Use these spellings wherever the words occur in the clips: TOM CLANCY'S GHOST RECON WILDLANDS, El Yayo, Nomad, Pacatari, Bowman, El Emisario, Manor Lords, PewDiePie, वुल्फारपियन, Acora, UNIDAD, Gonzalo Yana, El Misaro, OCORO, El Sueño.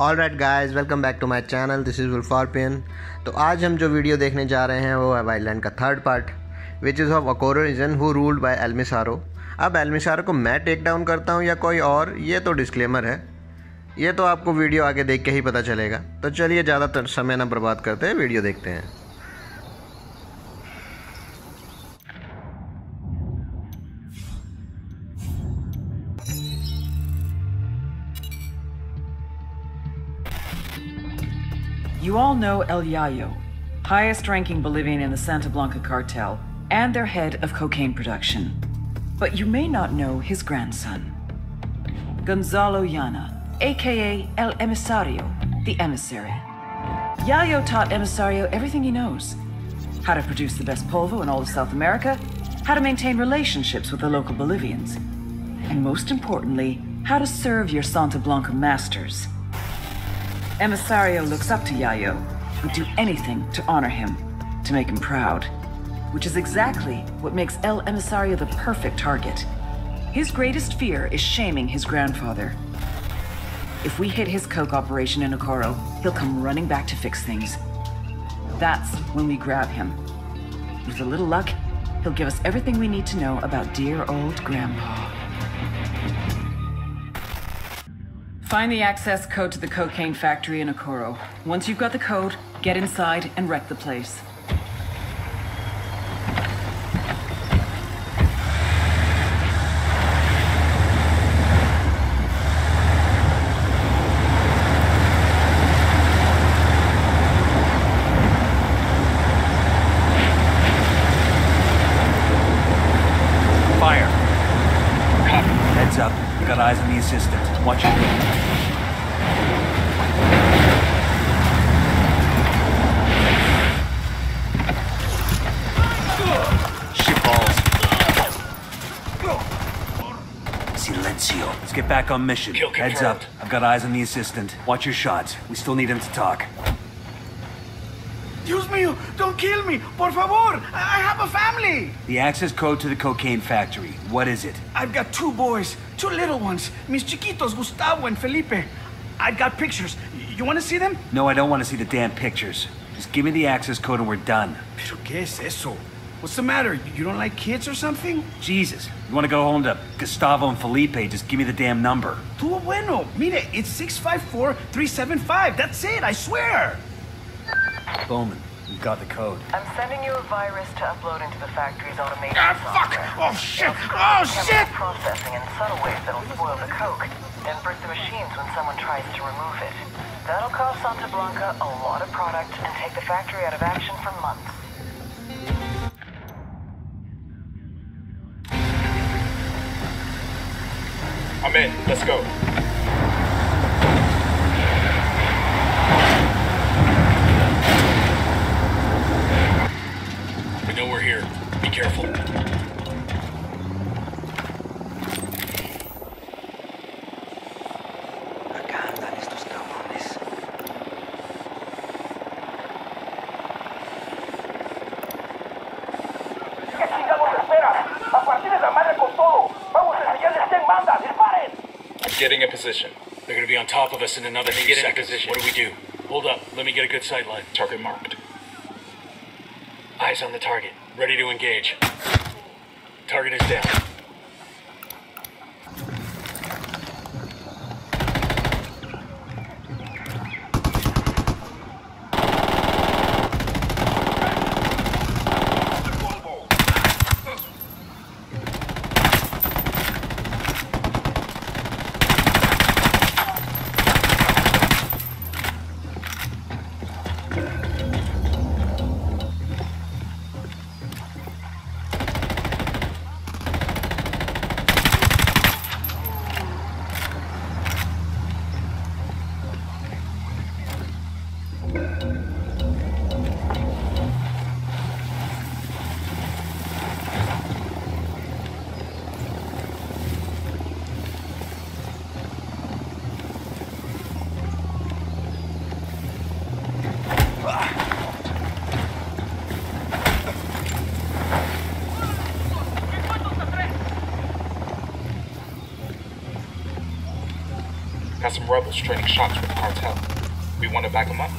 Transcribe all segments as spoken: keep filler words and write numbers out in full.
All right guys, welcome back to my channel, this is वुल्फारपियन। तो आज हम जो वीडियो देखने जा रहे हैं वो है वाइल्डलैंड का third part which is of Akora region who ruled by El Misaro. अब एल मिसारो को मैं टेक डाउन करता हूँ या कोई और, ये तो डिस्क्लेमर है, ये तो आपको वीडियो आगे देख के ही पता चलेगा। तो चलिए ज़्यादातर समय ना बर्बाद करते हैं, वीडियो देखते हैं। You all know El Yayo, highest-ranking Bolivian in the Santa Blanca cartel and their head of cocaine production. But you may not know his grandson, Gonzalo Yana, a k a. El Emisario, the emissary. Yayo taught Emisario everything he knows. How to produce the best polvo in all of South America, how to maintain relationships with the local Bolivians, and most importantly, how to serve your Santa Blanca masters. Emisario looks up to Yayo, would do anything to honor him, to make him proud. Which is exactly what makes El Emisario the perfect target. His greatest fear is shaming his grandfather. If we hit his coke operation in Acora, he'll come running back to fix things. That's when we grab him. With a little luck, he'll give us everything we need to know about dear old Grandpa. Find the access code to the cocaine factory in Acora. Once you've got the code, get inside and wreck the place. Fire. Copy. Heads up. We got eyes on the assistant. Watch it. Let's get back on mission. Heads up. I've got eyes on the assistant. Watch your shots. We still need him to talk. Dios mío, don't kill me, por favor. I have a family. The access code to the cocaine factory. What is it? I've got two boys, two little ones. Mis chiquitos, Gustavo and Felipe. I've got pictures. You want to see them? No, I don't want to see the damn pictures. Just give me the access code and we're done. Pero qué es eso? What's the matter? You don't like kids or something? Jesus, you want to go home to Gustavo and Felipe, just give me the damn number. Tu bueno, mire, it's six five four three seven five, that's it, I swear! Bowman, you've got the code. I'm sending you a virus to upload into the factory's automation ah, software. Fuck! Oh shit! Oh shit! Processing in subtle ways that'll spoil the coke, then break the machines when someone tries to remove it. That'll cost Santa Blanca a lot of product and take the factory out of action for months. I'm in. Let's go. We know we're here. Be careful. Acá andan estos cabrones. ¿Qué chingados esperas? A partir de la madre con todo. Vamos a enseñarles quién manda. Getting a position. They're gonna be on top of us in another eight seconds. Get in position. What do we do? Hold up. Let me get a good sight line. Target marked. Eyes on the target. Ready to engage. Target is down. Got some rebels trading shots with the cartel. We want to back them up.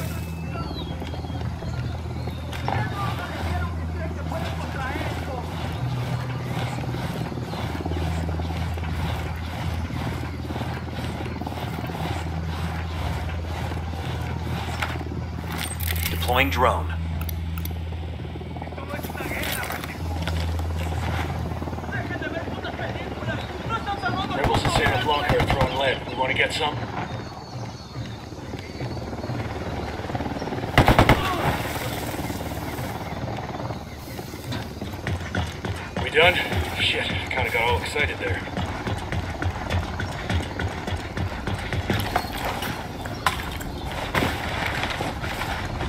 Deploying drone. Rebels and sailors long hair throwing lead. We want to get some? We done? Shit, kind of got all excited there.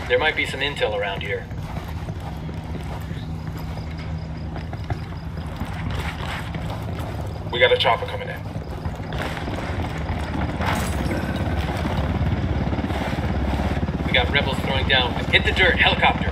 There might be some intel around here. We got a chopper coming in. We got rebels throwing down. Hit the dirt, helicopter.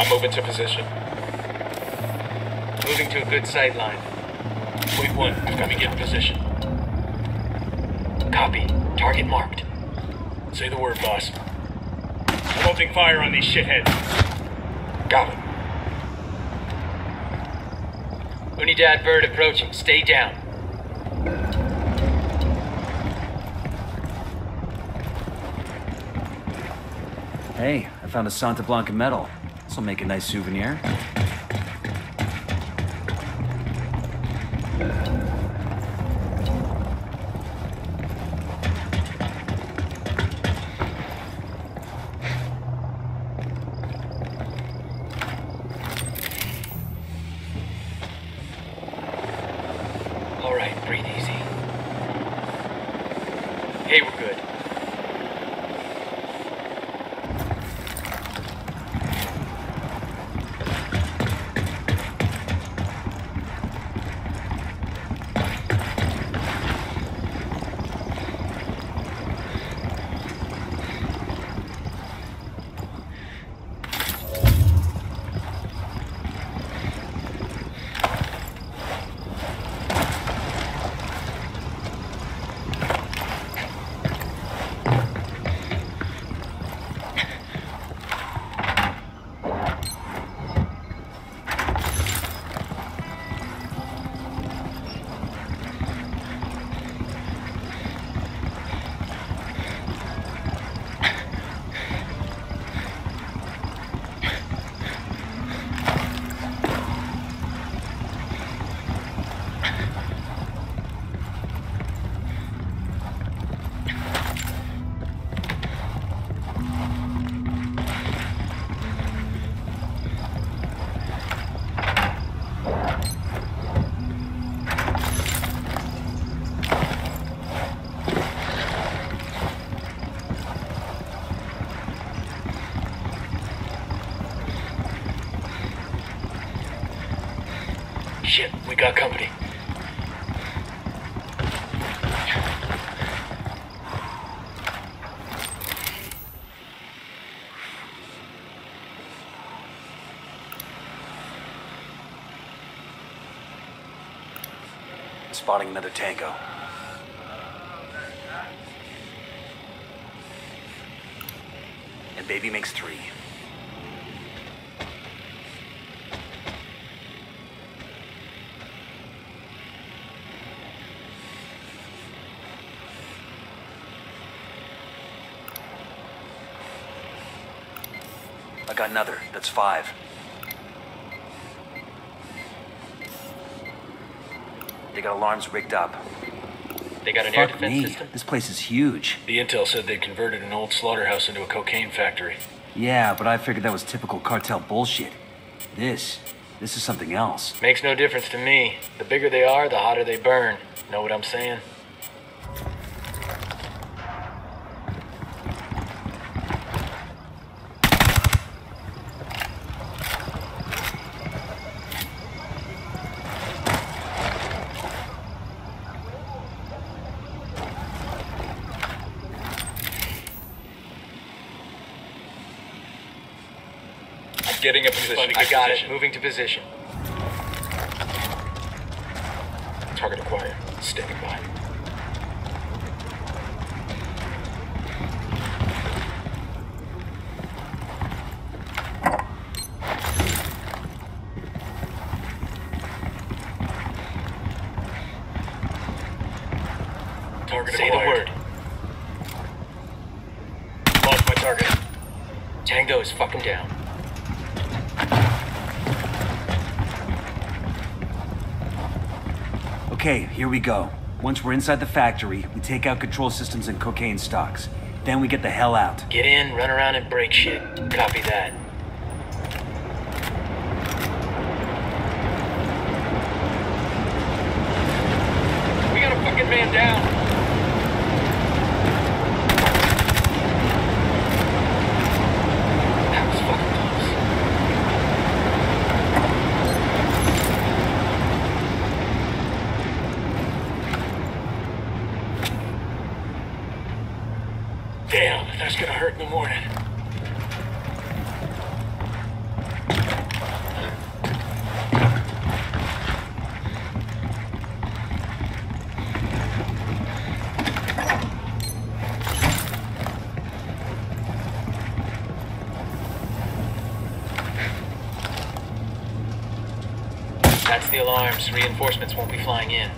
I'm moving to position. Moving to a good sight line. Point one, we've got to get in position. Copy. Target marked. Say the word, boss. I'm opening fire on these shitheads. Got it. UNIDAD bird approaching. Stay down. Hey, I found a Santa Blanca medal. I'll make a nice souvenir. All right, breathe easy. Hey, we're good. Shit, we got company. Spotting another tango. And baby makes three. I got another. That's five. They got alarms rigged up. They got an Fuck air defense me. system. This place is huge. The intel said they'd converted an old slaughterhouse into a cocaine factory. Yeah, but I figured that was typical cartel bullshit. This, this is something else. Makes no difference to me. The bigger they are, the hotter they burn. Know what I'm saying? Getting up into I got position. it. Moving to position. Target acquired. Standing by. Target Say acquired. Say the word. Lost my target. Tango is fucking down. Okay, here we go. Once we're inside the factory, we take out control systems and cocaine stocks. Then we get the hell out. Get in, run around, and break shit. Copy that. We got a fucking man down. The alarms, reinforcements won't be flying in.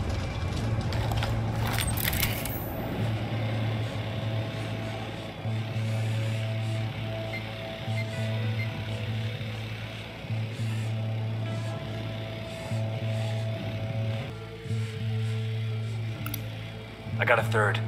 I got a third.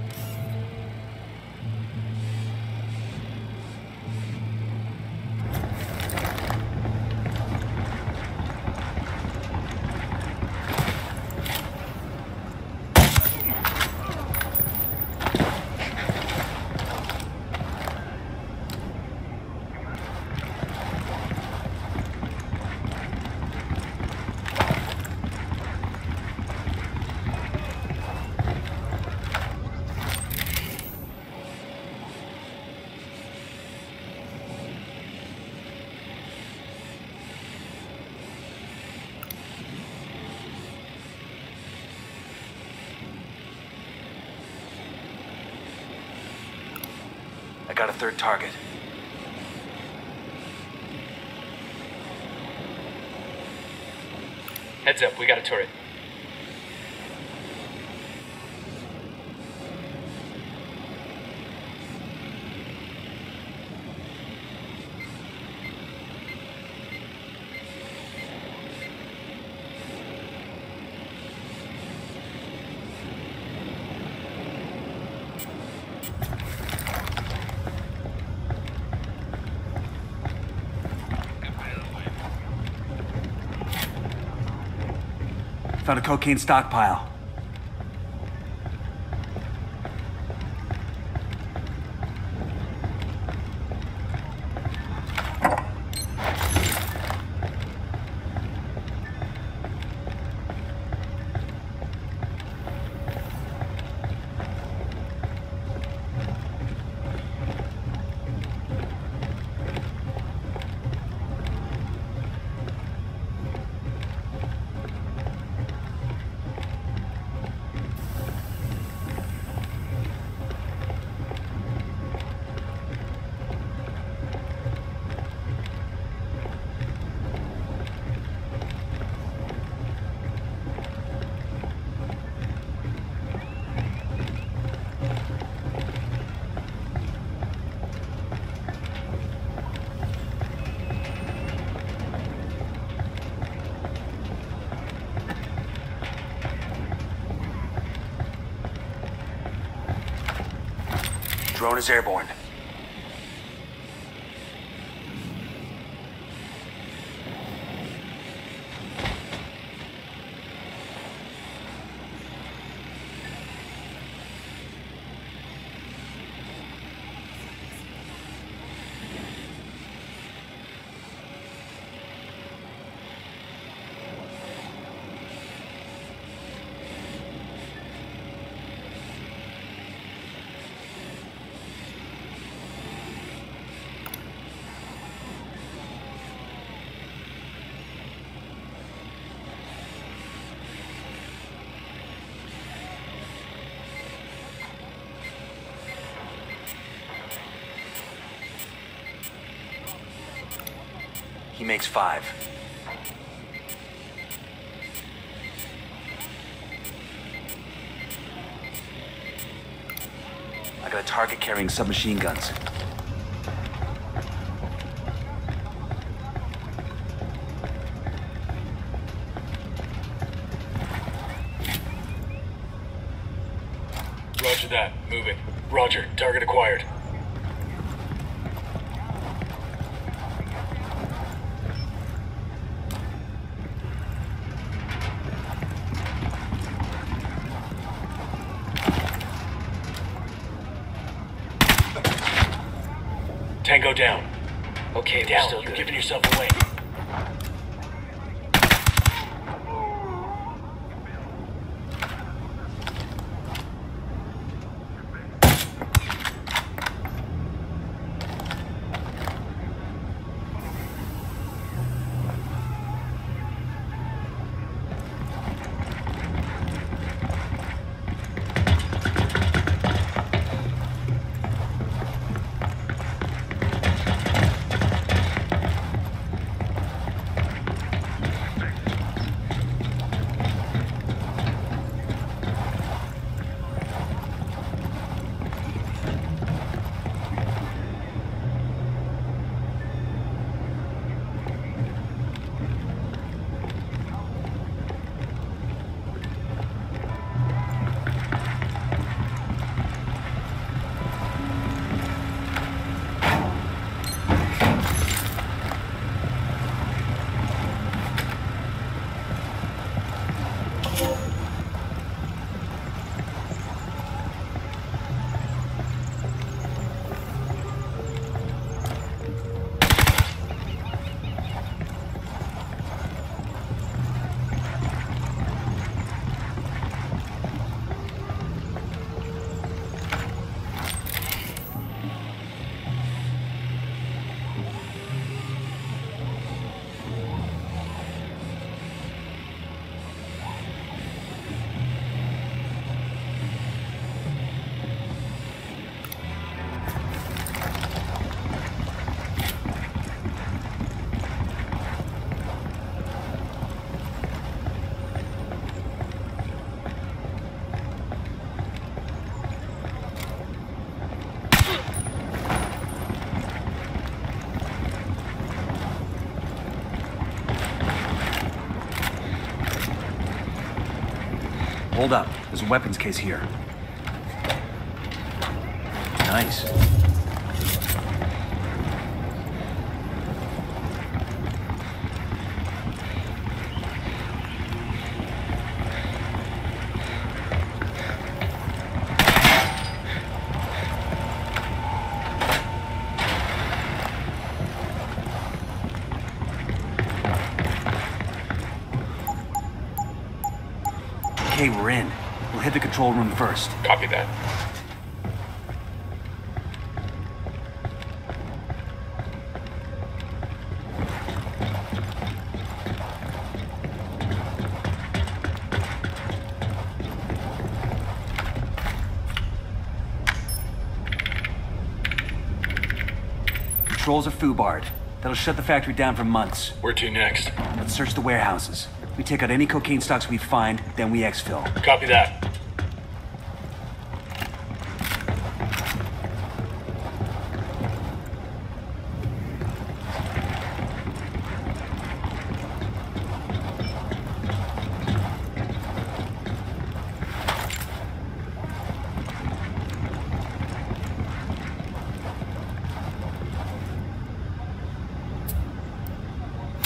I got a third target. Heads up, we got a turret. Found a cocaine stockpile. drone is airborne. He makes five. I got a target carrying submachine guns. Roger that. Moving. Roger. Target acquired. Tango down. Okay, down. Still You're giving yourself away. Hold up. There's a weapons case here. Nice. We're in. We'll hit the control room first. Copy that. Controls are foobarred. That'll shut the factory down for months. Where to next? Let's search the warehouses. We take out any cocaine stocks we find, then we exfil. Copy that.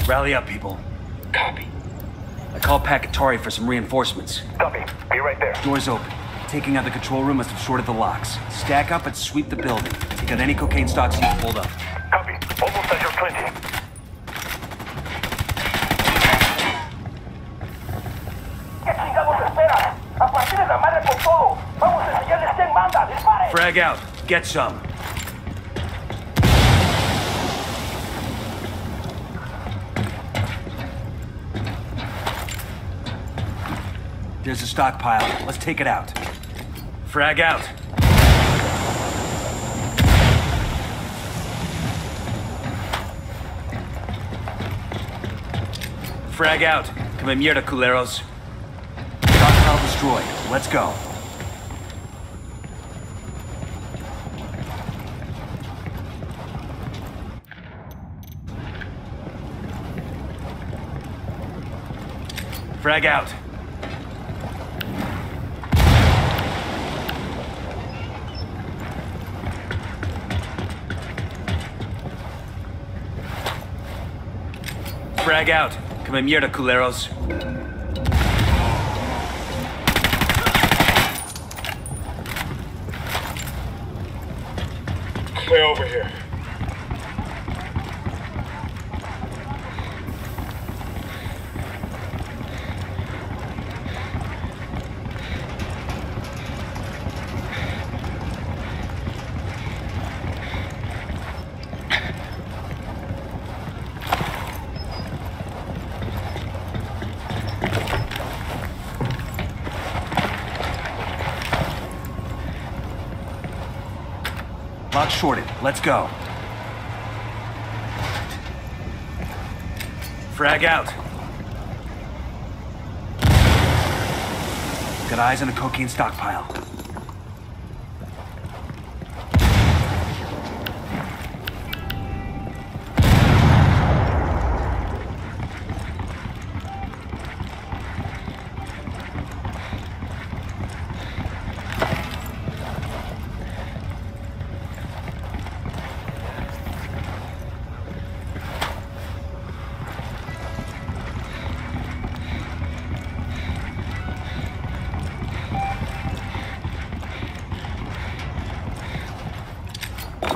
Rally up, people. Copy. I called Pacatari for some reinforcements. Copy. Be right there. Door's open. Taking out the control room must have shorted the locks. Stack up and sweep the building. Take out any cocaine stocks you can hold up. Copy. Almost at your twenty. Frag out. Get some. There's a stockpile. Let's take it out. Frag out. Frag out. Come in mierda, culeros. Stockpile destroyed. Let's go. Frag out. Frag out. Come in mierda, culeros. Way over here. Lock shorted. Let's go. Frag out. Got eyes on a cocaine stockpile.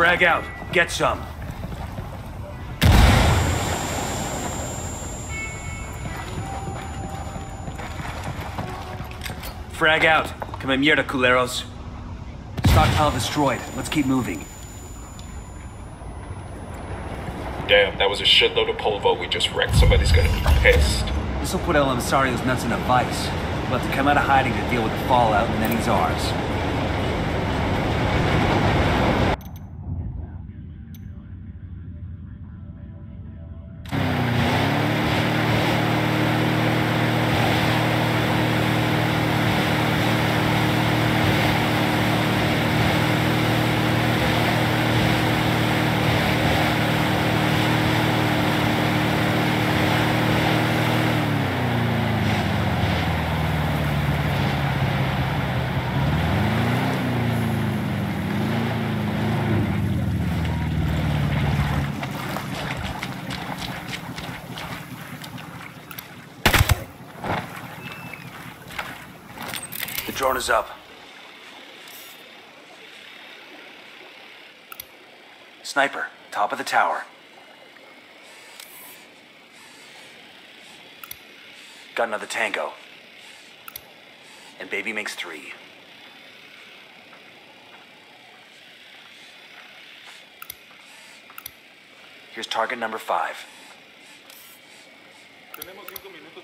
Frag out. Get some. Frag out. Come in mierda, culeros. Stockpile destroyed. Let's keep moving. Damn, that was a shitload of polvo we just wrecked. Somebody's gonna be pissed. This'll put El Emisario's nuts in a vice. We'll have to come out of hiding to deal with the fallout, and then he's ours. Drone is up. Sniper, top of the tower. Got another tango. And baby makes three. Here's target number five.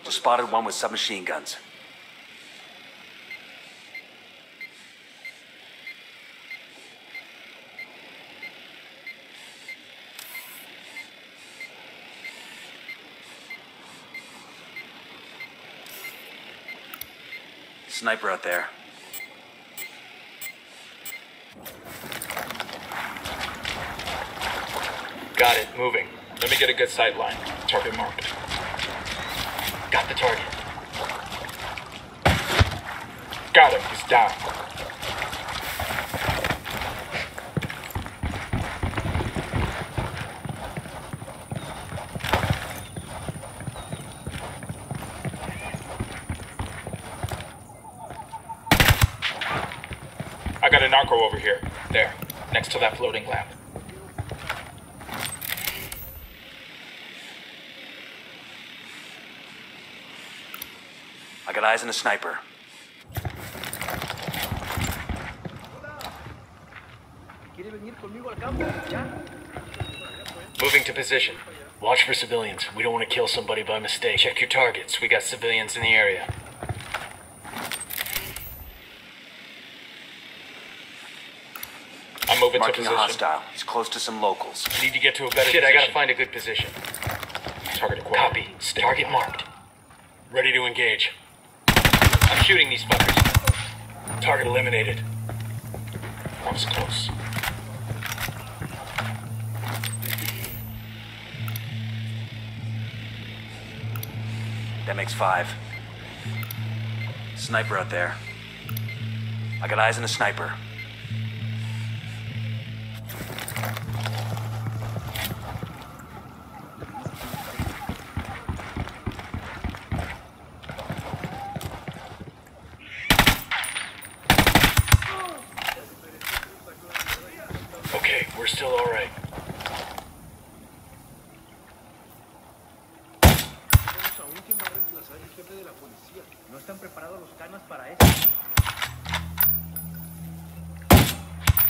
Just spotted one with submachine guns. Sniper out there. Got it, moving. Let me get a good sight line. Target marked. Got the target. Got him, he's down. I got an Acora over here. There. Next to that floating lamp. I got eyes on a sniper. Moving to position. Watch for civilians. We don't want to kill somebody by mistake. Check your targets. We got civilians in the area. I'm moving to position. Marking a hostile. He's close to some locals. I need to get to a better position. Shit, I gotta find a good position. Target acquired. Copy. Target marked. Ready to engage. I'm shooting these fuckers. Target eliminated. That was close. That makes five. Sniper out there. I got eyes on a sniper. Okay, we're still all right.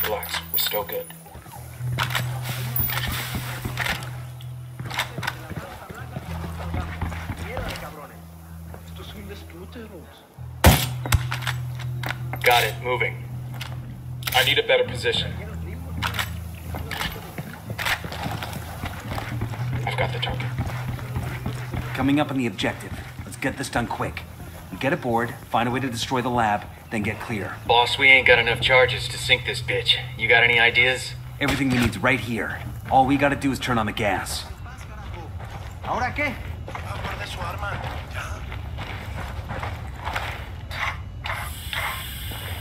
Relax, we're still good. Got it, moving. I need a better position. I've got the target. Coming up on the objective. Let's get this done quick. We get aboard, find a way to destroy the lab, then get clear. Boss, we ain't got enough charges to sink this bitch. You got any ideas? Everything we need's right here. All we gotta do is turn on the gas. Ahora qué?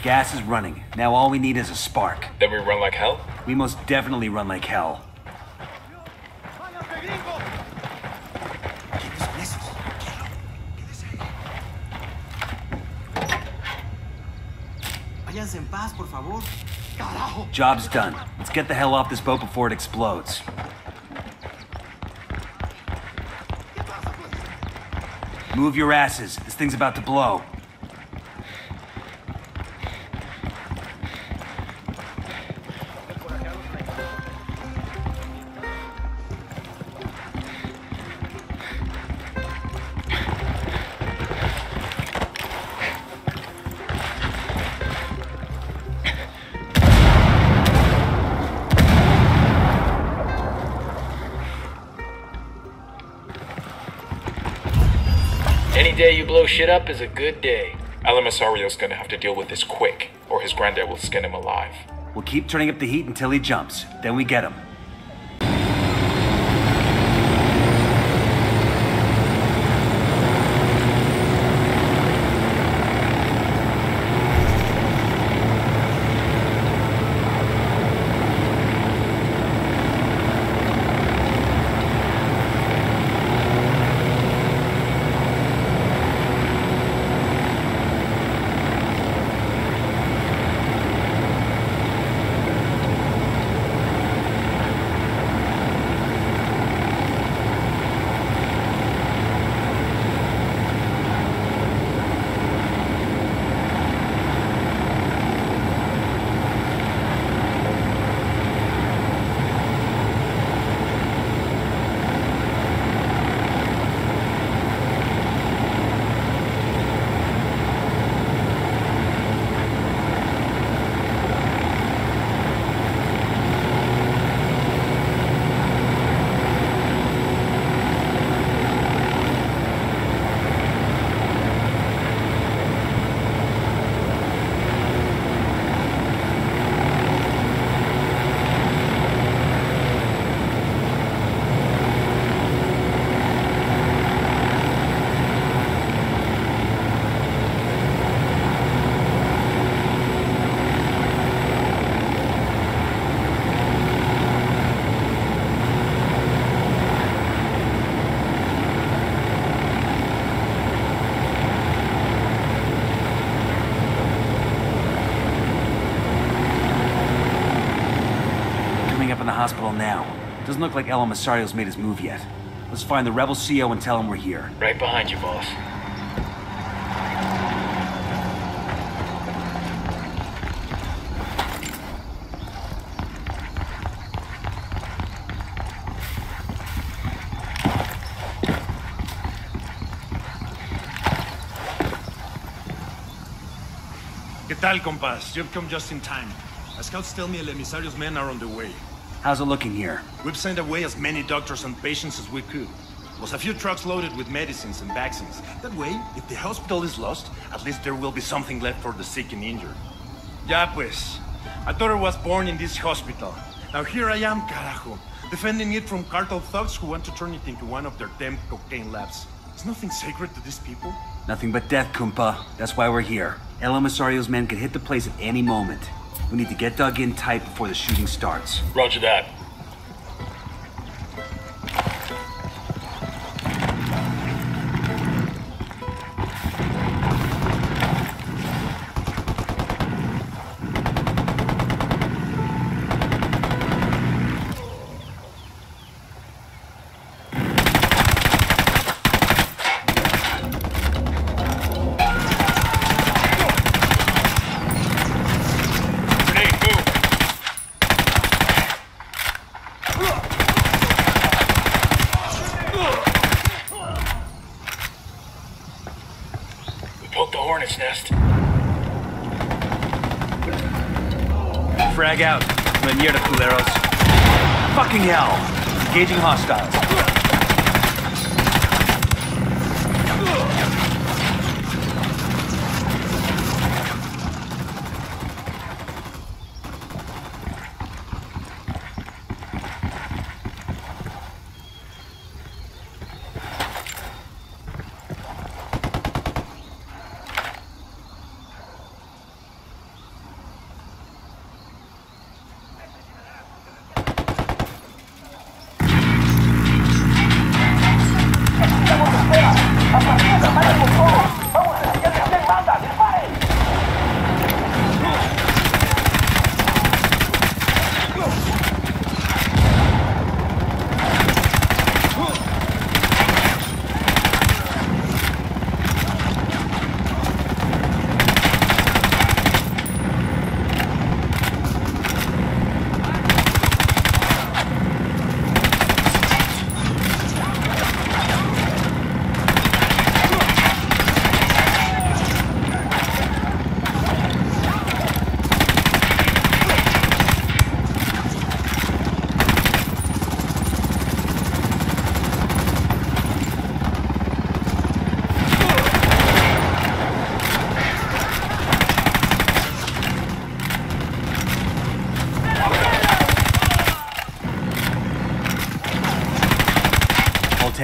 Gas is running. Now all we need is a spark. Then we run like hell? We most definitely run like hell. Job's done. Let's get the hell off this boat before it explodes. Move your asses. This thing's about to blow. Any day you blow shit up is a good day. El Emisario's gonna have to deal with this quick, or his granddad will skin him alive. We'll keep turning up the heat until he jumps, then we get him. in the hospital now. Doesn't look like El Emisario's made his move yet. Let's find the rebel C O and tell him we're here. Right behind you, boss. ¿Qué tal, compas? You've come just in time. The scouts tell me El Emisario's men are on the way. How's it looking here? We've sent away as many doctors and patients as we could. Plus a few trucks loaded with medicines and vaccines. That way, if the hospital is lost, at least there will be something left for the sick and injured. Ya pues. I thought I was born in this hospital. Now here I am, carajo, defending it from cartel thugs who want to turn it into one of their damn cocaine labs. Is nothing sacred to these people? Nothing but death, Kumpa. That's why we're here. El Emisario's men could hit the place at any moment. We need to get dug in tight before the shooting starts. Roger that. Nest. Frag out. Mierda, culeros. Fucking hell. Engaging hostiles.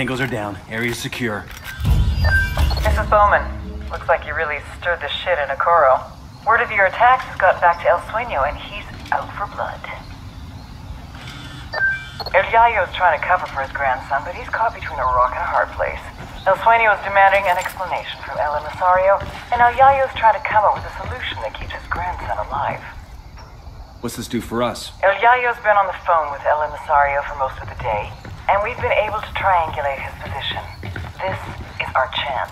Tangos are down. Area's secure. This is Bowman. Looks like you really stirred the shit in Acora. Word of your attacks has got back to El Sueño, and he's out for blood. El Yayo's trying to cover for his grandson, but he's caught between a rock and a hard place. El Sueño is demanding an explanation from El Emisario, and El Yayo's trying to come up with a solution that keeps his grandson alive. What's this do for us? El Yayo's been on the phone with El Emisario for most of the day. And we've been able to triangulate his position. This is our chance.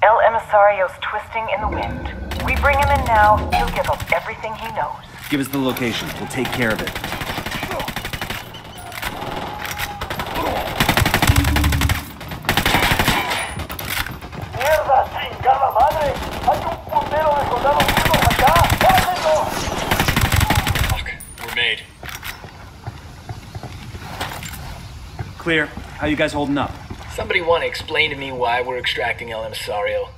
El Emisario's twisting in the wind. We bring him in now, he'll give up everything he knows. Give us the location, we'll take care of it. Clear. How you guys holding up? Somebody want to explain to me why we're extracting El Emisario?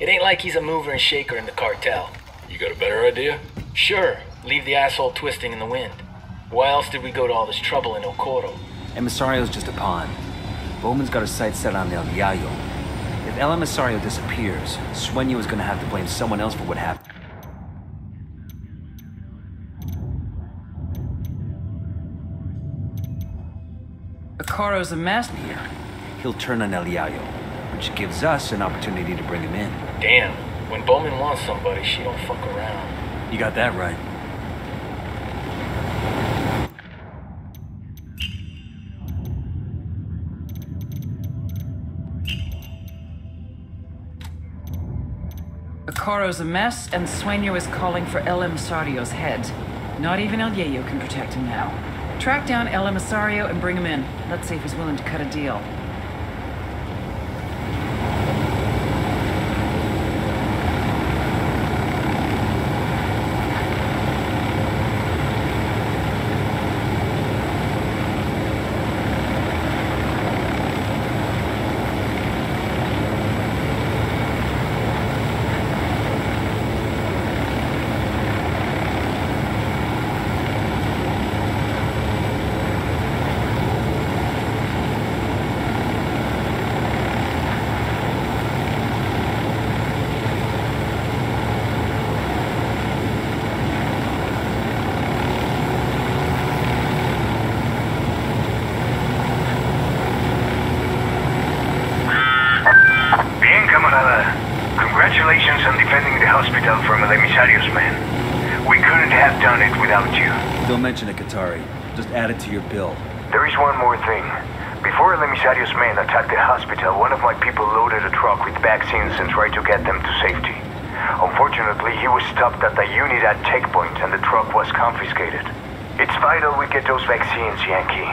It ain't like he's a mover and shaker in the cartel. You got a better idea? Sure. Leave the asshole twisting in the wind. Why else did we go to all this trouble in Okoro? Emisario's just a pawn. Bowman's got his sights set on El Yayo. If El Emisario disappears, Sueño is gonna have to blame someone else for what happened. Acoro's a master here. He'll turn on El Yayo, which gives us an opportunity to bring him in. Damn, when Bowman wants somebody, she don't fuck around. You got that right. Acoro's a mess, and Sueño is calling for El Emisario's head. Not even El Yayo can protect him now. Track down El Emisario and bring him in. Let's see if he's willing to cut a deal. Congratulations on defending the hospital from El Emisario's men. We couldn't have done it without you. Don't mention it, Qatari. Just add it to your bill. There is one more thing. Before El Emisario's men attacked the hospital, one of my people loaded a truck with vaccines and tried to get them to safety. Unfortunately, he was stopped at the UNIDAD checkpoint and the truck was confiscated. It's vital we get those vaccines, Yankee.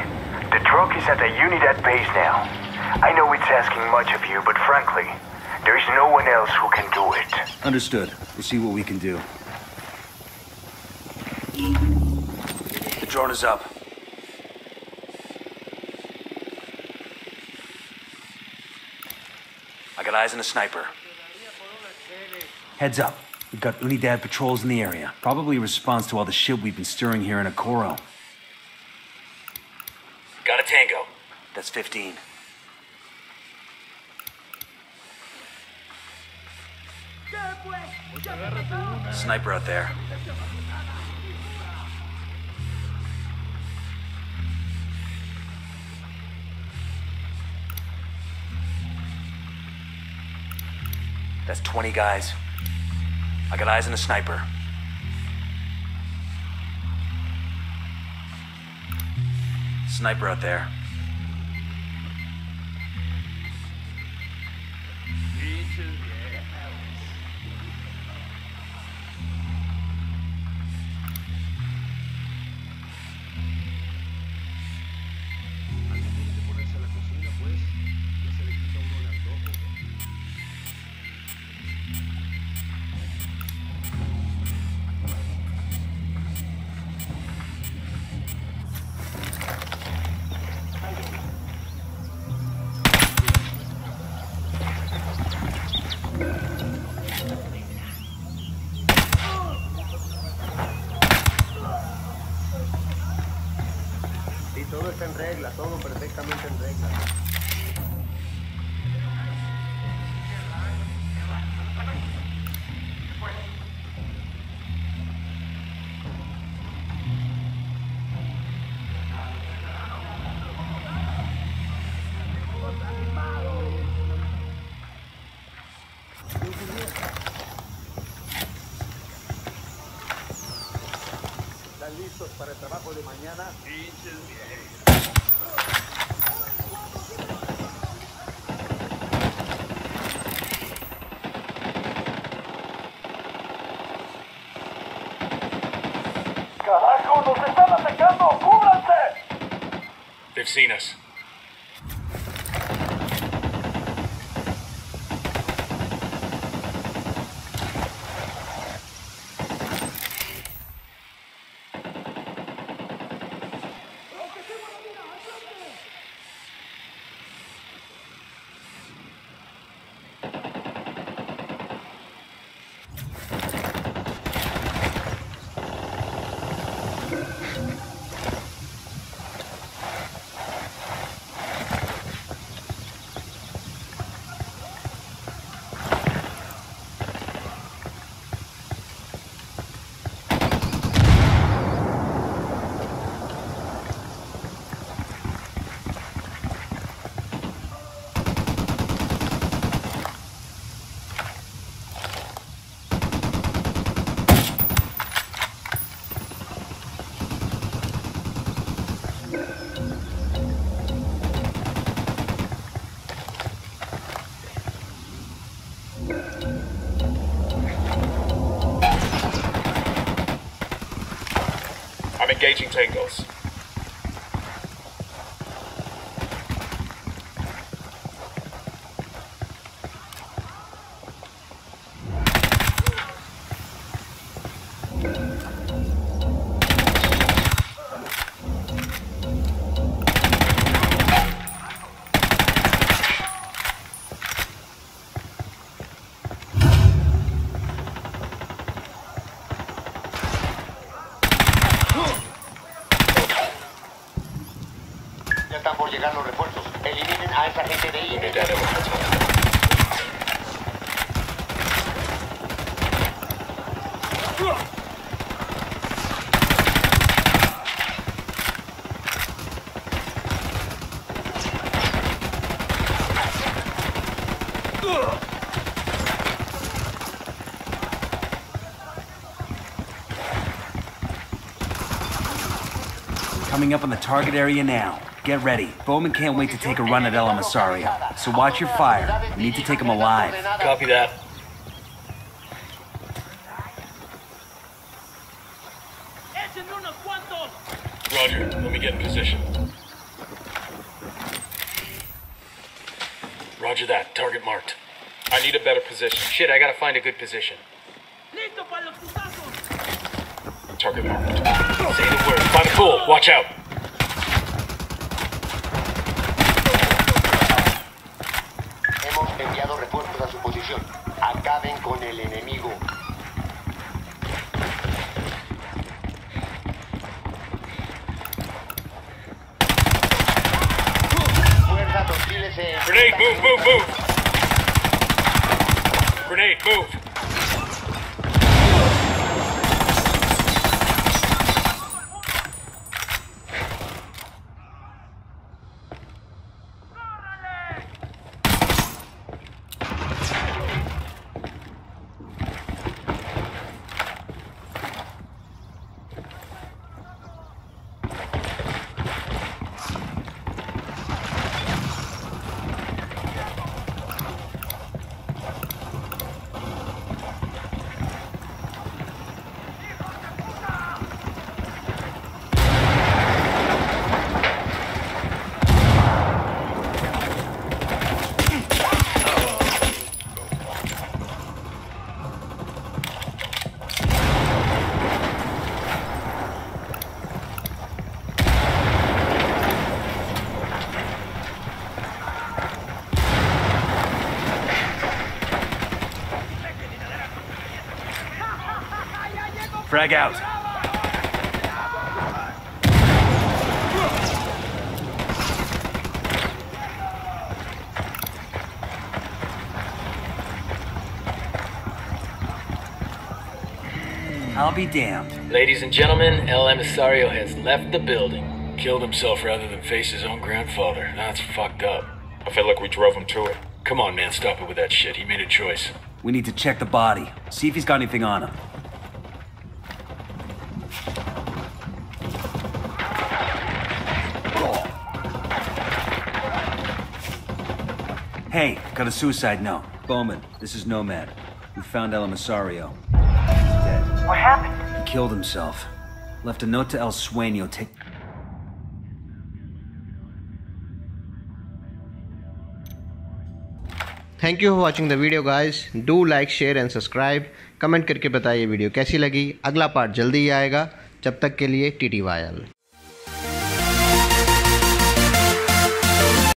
The truck is at the UNIDAD base now. I know it's asking much of you, but frankly, there is no one else who can do it. Understood. We'll see what we can do. The drone is up. I got eyes on a sniper. Heads up. We've got UNIDAD patrols in the area. Probably a response to all the shit we've been stirring here in Acora. Got a tango. That's fifteen. Sniper out there. That's twenty guys. I got eyes on a sniper. Sniper out there. Todo está en regla, todo perfectamente en regla. ¿Están listos para el trabajo de mañana? They've seen us. I'm engaging tangles. Coming up on the target area now. Get ready. Bowman can't wait to take a run at El Emisario, so watch your fire. I need to take him alive. Copy that. Roger. Let me get in position. Roger that. Target marked. I need a better position. Shit, I gotta find a good position. Target marked. Say the word. If I'm cool, watch out. Acaben con el enemigo. Fuerza hostiles en... Grenade, move, move, move. Grenade, move. Frag out. I'll be damned. Ladies and gentlemen, El Emisario has left the building. Killed himself rather than face his own grandfather. That's fucked up. I feel like we drove him to it. Come on, man, stop it with that shit. He made a choice. We need to check the body. See if he's got anything on him. Hey, got a suicide note. Bowman, this is Nomad. We found El Emisario. He's dead. What happened? He killed himself. Left a note to El Sueño. Take. Thank you for watching the video, guys. Do like, share and subscribe. Comment करके बताइए video कैसी लगी. अगला part जल्दी ही आएगा. जब तक के लिए T T Y L.